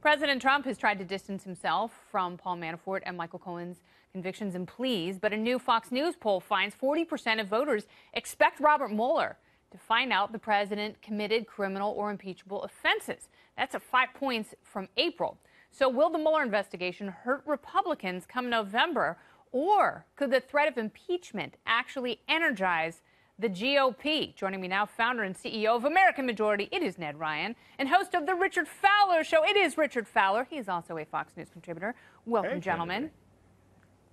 President Trump has tried to distance himself from Paul Manafort and Michael Cohen's convictions and pleas, but a new Fox News poll finds 40% of voters expect Robert Mueller to find out the president committed criminal or impeachable offenses. That's at 5 points from April. So will the Mueller investigation hurt Republicans come November, or could the threat of impeachment actually energize the GOP? Joining me now, founder and CEO of American Majority, it is Ned Ryun, and host of The Richard Fowler Show, it is Richard Fowler. He is also a Fox News contributor. Welcome, hey, gentlemen. Kennedy.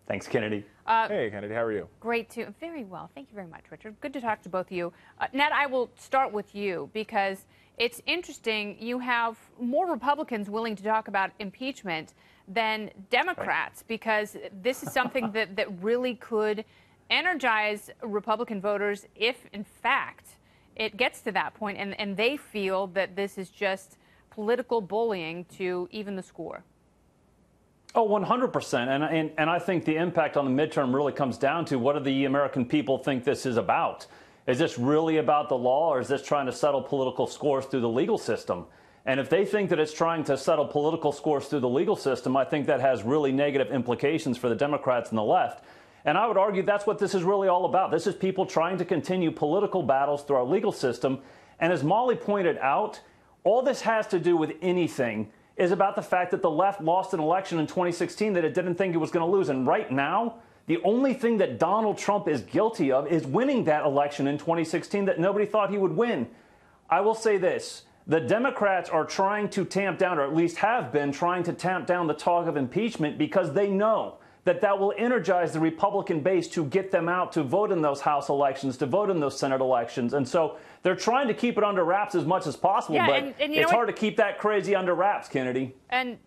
Thanks, Kennedy. Hey, Kennedy, how are you? Great, too. Very well. Thank you very much, Richard. Good to talk to both of you. Ned, I will start with you because it's interesting. You have more Republicans willing to talk about impeachment than Democrats, right? Because this is something that really could energize Republican voters if, in fact, it gets to that point and they feel that this is just political bullying to even the score. Oh, 100%. And I think the impact on the midterm really comes down to what do the American people think this is about? Is this really about the law, or is this trying to settle political scores through the legal system? And if they think that it's trying to settle political scores through the legal system, I think that has really negative implications for the Democrats and the left. And I would argue that's what this is really all about. This is people trying to continue political battles through our legal system. And as Molly pointed out, all this has to do with anything is about the fact that the left lost an election in 2016 that it didn't think it was going to lose. And right now, the only thing that Donald Trump is guilty of is winning that election in 2016 that nobody thought he would win. I will say this. The Democrats are trying to tamp down, or at least have been trying to tamp down, the talk of impeachment because they know that that will energize the Republican base to get them out to vote in those House elections, to vote in those Senate elections. And so they're trying to keep it under wraps as much as possible, yeah, but it's hard to keep that crazy under wraps, Kennedy. And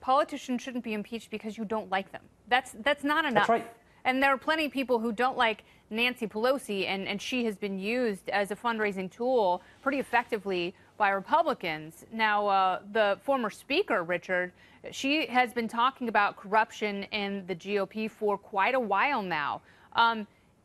politicians shouldn't be impeached because you don't like them. That's not enough. That's right. And there are plenty of people who don't like Nancy Pelosi, and she has been used as a fundraising tool pretty effectively by Republicans. Now, the former speaker, Richard, she has been talking about corruption in the GOP for quite a while now.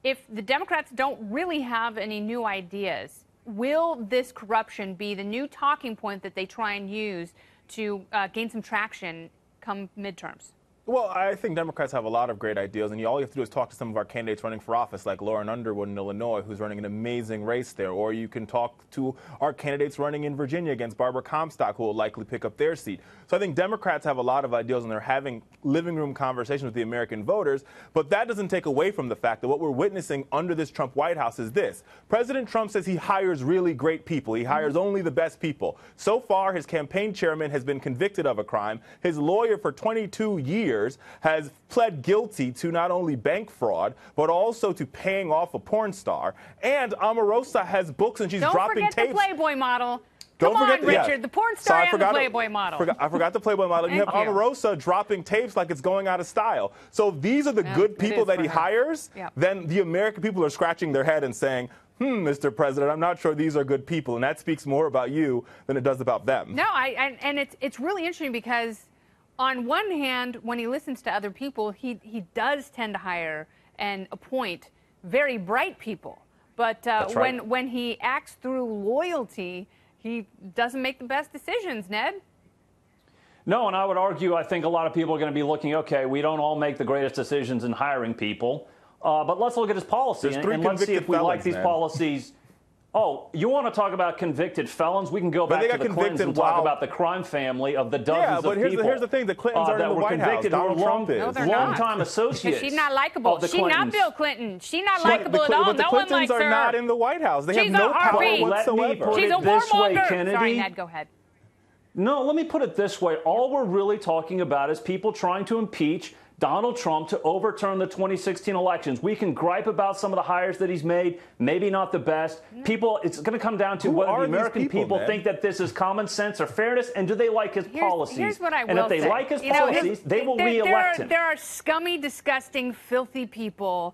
If the Democrats don't really have any new ideas, will this corruption be the new talking point that they try and use to gain some traction come midterms? Well, I think Democrats have a lot of great ideas, and all you have to do is talk to some of our candidates running for office, like Lauren Underwood in Illinois, who's running an amazing race there. Or you can talk to our candidates running in Virginia against Barbara Comstock, who will likely pick up their seat. So I think Democrats have a lot of ideas, and they're having living room conversations with the American voters. But that doesn't take away from the fact that what we're witnessing under this Trump White House is this. President Trump says he hires really great people. He hires only the best people. So far, his campaign chairman has been convicted of a crime. His lawyer for 22 years has pled guilty to not only bank fraud, but also to paying off a porn star. And Omarosa has books, and she's dropping tapes. Don't forget the Playboy model. Come on, Richard, the porn star and the Playboy model. I forgot the Playboy model. You have Omarosa dropping tapes like it's going out of style. So if these are the good people that he hires, then the American people are scratching their head and saying, Mr. President, I'm not sure these are good people. And that speaks more about you than it does about them. No, and it's really interesting because on one hand, when he listens to other people, he does tend to hire and appoint very bright people. But That's right. when he acts through loyalty, he doesn't make the best decisions, Ned. No, and I would argue I think a lot of people are going to be looking, okay, we don't all make the greatest decisions in hiring people, but let's look at his policy and let's see if we like these policies. Oh, you want to talk about convicted felons? We can go back to the Clintons and talk about the crime family of the dozens of people. Yeah, but here's the thing. The Clintons are in the White House. Donald Trump is. No, long-time associates. She's not likable. She's not Bill Clinton. She's not likable at all. No one likes her. But the Clintons are not in the White House. They have no power whatsoever. She's a warmonger. Sorry, Ned, go ahead. No, let me put it this way. All we're really talking about is people trying to impeach Donald Trump to overturn the 2016 elections. We can gripe about some of the hires that he's made, maybe not the best. People, it's going to come down to whether the American people think that this is common sense or fairness, and do they like his policies? Here's what I will say. And if they like his policies, they will reelect him. There are scummy, disgusting, filthy people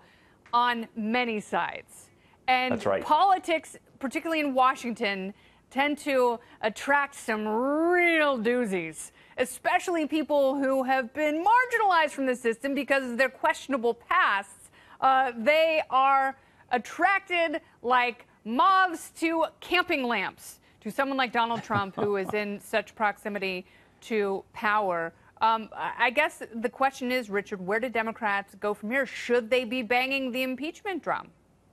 on many sides. And politics, particularly in Washington, tend to attract some real doozies, especially people who have been marginalized from the system because of their questionable pasts. They are attracted like moths to camping lamps to someone like Donald Trump, who is in such proximity to power. I guess the question is, Richard, where do Democrats go from here? Should they be banging the impeachment drum?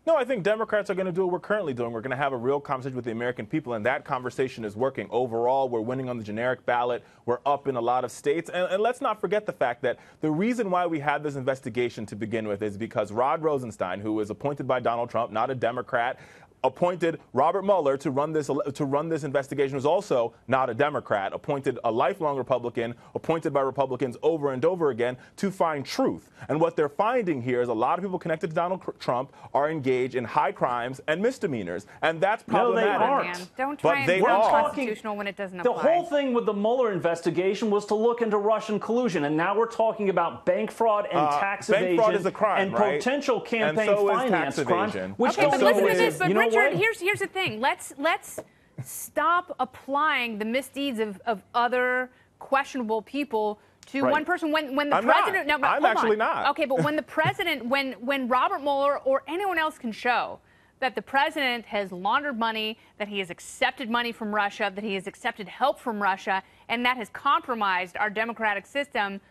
No, I think Democrats are going to do what we're currently doing. We're going to have a real conversation with the American people, and that conversation is working. Overall, we're winning on the generic ballot. We're up in a lot of states. And let's not forget the fact that the reason why we had this investigation to begin with is because Rod Rosenstein, who was appointed by Donald Trump, not a Democrat, appointed Robert Mueller to run this investigation, was also not a Democrat, appointed a lifelong Republican, appointed by Republicans over and over again to find truth. And what they're finding here is a lot of people connected to Donald Trump are engaged in high crimes and misdemeanors, and that's problematic. No, they aren't. Don't try and sound constitutional when it doesn't apply. The whole thing with the Mueller investigation was to look into Russian collusion, and now we're talking about bank fraud and tax evasion. Bank fraud is a crime, and right? Potential campaign and so finance is tax crime, evasion. Which okay, but listen to this, you know, Richard, here's the thing. Let's stop applying the misdeeds of other questionable people to right. one person. When the I'm president, not. No, I'm actually on. Not. Okay, but when the president, when Robert Mueller or anyone else can show that the president has laundered money, that he has accepted money from Russia, that he has accepted help from Russia, and that has compromised our democratic system,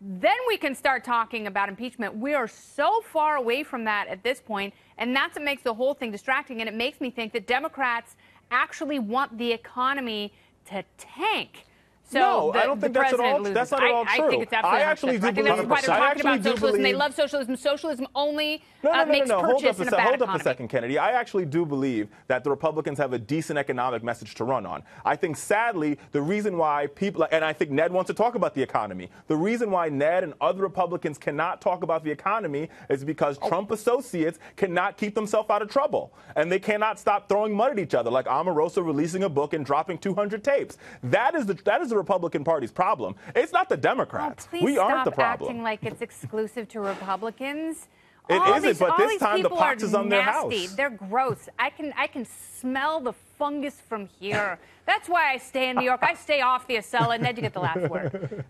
then we can start talking about impeachment. We are so far away from that at this point, and that's what makes the whole thing distracting, and it makes me think that Democrats actually want the economy to tank. So no, I don't think that's at all. That's not at all true. I think it's absolutely I think that's why they're talking about socialism. They love socialism. Socialism only makes purchase in a bad economy. Hold up a second, Kennedy. I actually do believe that the Republicans have a decent economic message to run on. I think, sadly, the reason why people, and I think Ned wants to talk about the economy. The reason why Ned and other Republicans cannot talk about the economy is because Trump associates cannot keep themselves out of trouble, and they cannot stop throwing mud at each other, like Omarosa releasing a book and dropping 200 tapes. That is the Republican Party's problem. It's not the Democrats. Oh, we aren't the problem. Acting like it's exclusive to Republicans. It isn't, but this time the pox is on their house. They're gross. I can smell the fungus from here. That's why I stay in New York. I stay off the Acela, and then you get the last word.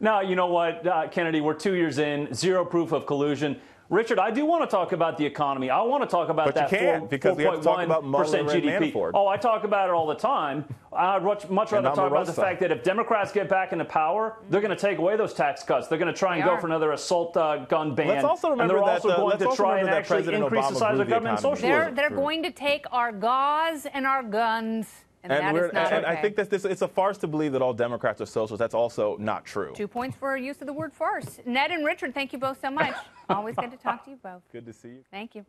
Now, you know what, Kennedy, we're 2 years in, zero proof of collusion. Richard, I do want to talk about the economy. I want to talk about that 4.1% GDP. Oh, I talk about it all the time. I'd much rather talk about the fact that if Democrats get back into power, they're going to take away those tax cuts. They're going to try and go for another assault gun ban. Let's also remember and they're also going to try and actually increase the size of government and socialism. They're going to take our gauze and our guns. And I think that it's a farce to believe that all Democrats are socialists. That's also not true. 2 points for use of the word farce. Ned and Richard, thank you both so much. Always good to talk to you both. Good to see you. Thank you.